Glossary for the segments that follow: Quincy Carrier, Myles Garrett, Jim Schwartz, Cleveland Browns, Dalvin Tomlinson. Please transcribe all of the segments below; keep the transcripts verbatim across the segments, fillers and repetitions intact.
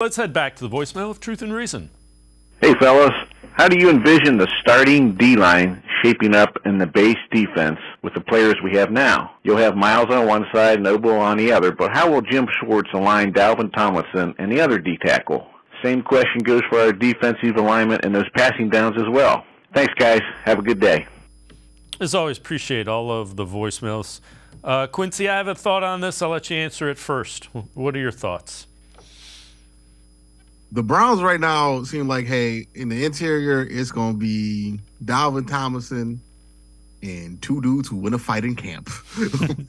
Let's head back to the voicemail of Truth and Reason. Hey, fellas. How do you envision the starting D-line shaping up in the base defense with the players we have now? You'll have Myles on one side and Oboe on the other, but how will Jim Schwartz align Dalvin Tomlinson and the other D-tackle? Same question goes for our defensive alignment and those passing downs as well. Thanks, guys. Have a good day. As always, appreciate all of the voicemails. Uh, Quincy, I have a thought on this. I'll let you answer it first. What are your thoughts? The Browns right now seem like, hey, in the interior, it's going to be Dalvin Tomlinson and two dudes who win a fight in camp in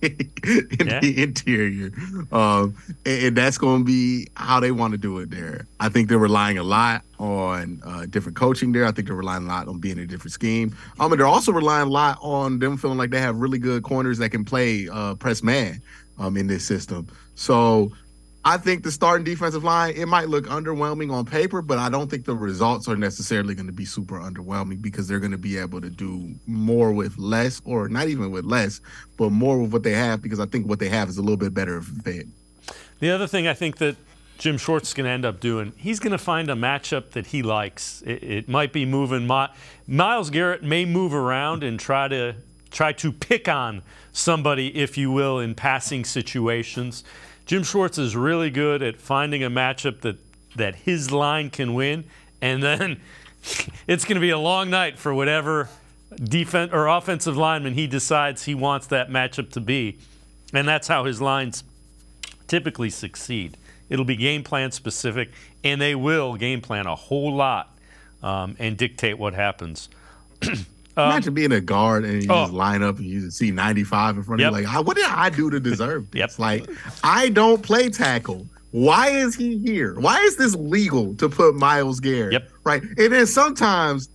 yeah. the interior. Um, and, and that's going to be how they want to do it there. I think they're relying a lot on uh, different coaching there. I think they're relying a lot on being in a different scheme. Um, and they're also relying a lot on them feeling like they have really good corners that can play uh, press man um, in this system. So I think the starting defensive line, it might look underwhelming on paper, but I don't think the results are necessarily going to be super underwhelming because they're going to be able to do more with less, or not even with less, but more with what they have, because I think what they have is a little bit better of a fit. The other thing I think that Jim Schwartz is going to end up doing, he's going to find a matchup that he likes. It, it might be moving. My, Myles Garrett may move around and try to, try to pick on somebody, if you will, in passing situations. Jim Schwartz is really good at finding a matchup that, that his line can win, and then it's going to be a long night for whatever defense or offensive lineman he decides he wants that matchup to be. And that's how his lines typically succeed. It'll be game plan specific, and they will game plan a whole lot um, and dictate what happens. Um, Imagine being a guard and you oh. just line up and you see ninety-five in front yep. of you. Like, I, what did I do to deserve this? Yep. Like, I don't play tackle. Why is he here? Why is this legal to put Myles Garrett? Yep. Right. And then sometimes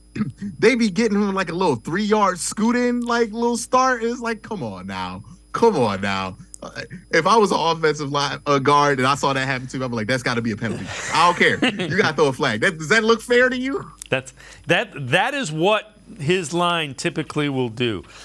they be getting him like a little three-yard scoot in, like little start. It's like, come on now. Come on now. If I was an offensive line a guard and I saw that happen to me, I'd be like, that's got to be a penalty. I don't care. You got to throw a flag. That, does that look fair to you? That's that. That is what his line typically will do.